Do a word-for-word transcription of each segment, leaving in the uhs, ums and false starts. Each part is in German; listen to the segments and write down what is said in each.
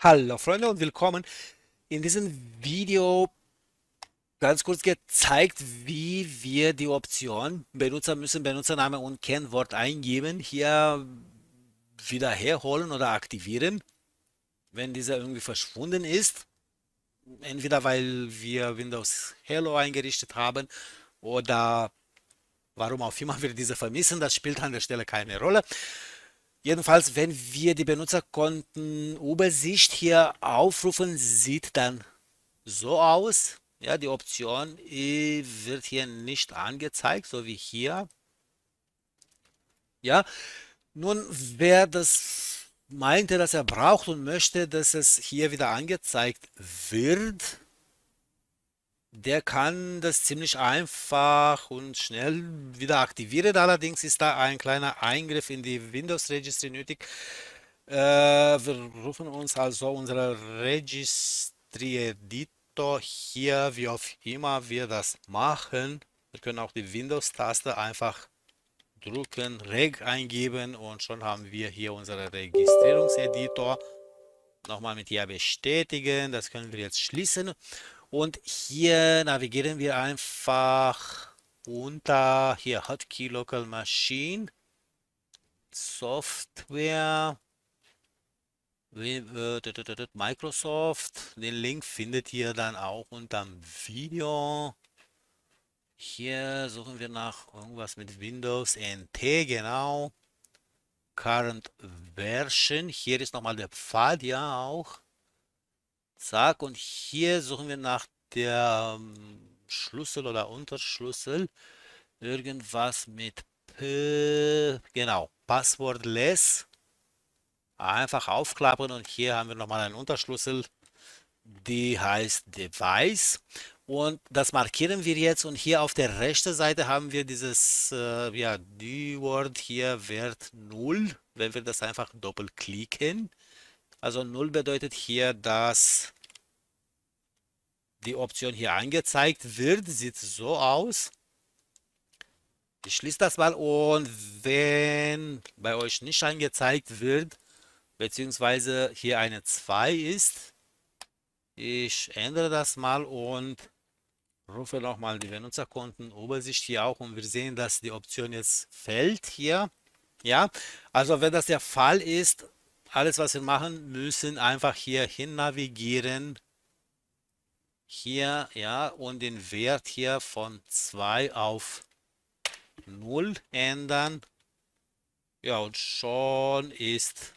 Hallo Freunde und willkommen. In diesem Video ganz kurz gezeigt, wie wir die Option Benutzer müssen Benutzername und Kennwort eingeben hier wieder herholen oder aktivieren, wenn dieser irgendwie verschwunden ist. Entweder weil wir Windows Hello eingerichtet haben oder warum auch immer wir diese vermissen, das spielt an der Stelle keine Rolle. Jedenfalls, wenn wir die Benutzerkontenübersicht hier aufrufen, sieht dann so aus. Ja, die Option wird hier nicht angezeigt, so wie hier. Ja, nun, wer das meinte, dass er braucht und möchte, dass es hier wieder angezeigt wird, der kann das ziemlich einfach und schnell wieder aktivieren. Allerdings ist da ein kleiner Eingriff in die Windows Registry nötig. Äh, wir rufen uns also unsere Registry Editor hier, wie auch immer wir das machen. Wir können auch die Windows-Taste einfach drücken, Reg eingeben und schon haben wir hier unseren Registrierungseditor. Nochmal mit Ja bestätigen. Das können wir jetzt schließen. Und hier navigieren wir einfach unter hier H K E Y Local Machine, Software, Microsoft. Den Link findet ihr dann auch unter dem Video. Hier suchen wir nach irgendwas mit Windows N T, genau. Current Version. Hier ist nochmal der Pfad, ja auch. Zack, und hier suchen wir nach der ähm, Schlüssel oder Unterschlüssel. Irgendwas mit P, genau, Passwordless. Einfach aufklappen und hier haben wir nochmal einen Unterschlüssel. Die heißt Device. Und das markieren wir jetzt und hier auf der rechten Seite haben wir dieses äh, ja, D-Word hier Wert null. Wenn wir das einfach doppelklicken. Also null bedeutet hier, dass die Option hier angezeigt wird. Sieht so aus. Ich schließe das mal und wenn bei euch nicht angezeigt wird, beziehungsweise hier eine zwei ist, ich ändere das mal und rufe nochmal die Benutzerkontenübersicht hier auch und wir sehen, dass die Option jetzt fällt hier. Ja, also wenn das der Fall ist, alles, was wir machen müssen, einfach hier hin navigieren. Hier, ja, und den Wert hier von zwei auf null ändern. Ja, und schon ist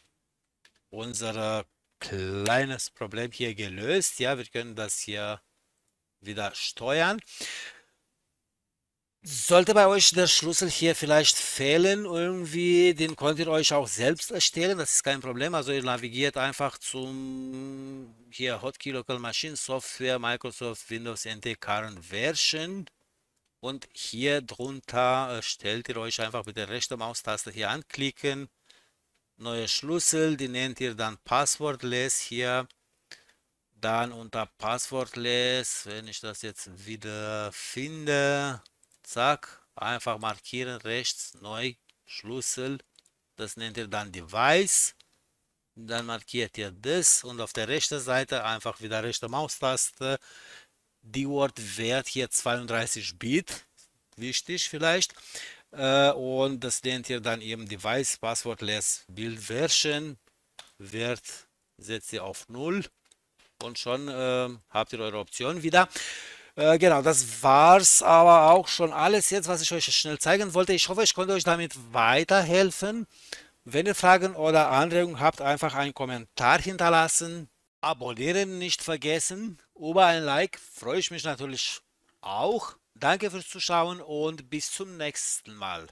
unser kleines Problem hier gelöst. Ja, wir können das hier wieder steuern. Sollte bei euch der Schlüssel hier vielleicht fehlen, irgendwie, den könnt ihr euch auch selbst erstellen, das ist kein Problem. Also ihr navigiert einfach zum hier H K E Y Local Machine, Software, Microsoft, Windows N T Current Version und hier drunter stellt ihr euch einfach mit der rechten Maustaste hier anklicken, neue Schlüssel, die nennt ihr dann Passwordless hier. Dann unter Passwordless, wenn ich das jetzt wieder finde, zack, einfach markieren, rechts, neu, Schlüssel, das nennt ihr dann Device, dann markiert ihr das und auf der rechten Seite einfach wieder rechte Maustaste, D-Word-Wert hier zweiunddreißig Bit, wichtig vielleicht, und das nennt ihr dann eben Device, Passwordless, Build-Version, Wert setzt ihr auf null und schon äh, habt ihr eure Option wieder. Genau, das war's aber auch schon alles jetzt, was ich euch schnell zeigen wollte. Ich hoffe, ich konnte euch damit weiterhelfen. Wenn ihr Fragen oder Anregungen habt, einfach einen Kommentar hinterlassen. Abonnieren nicht vergessen. Über ein Like freue ich mich natürlich auch. Danke fürs Zuschauen und bis zum nächsten Mal.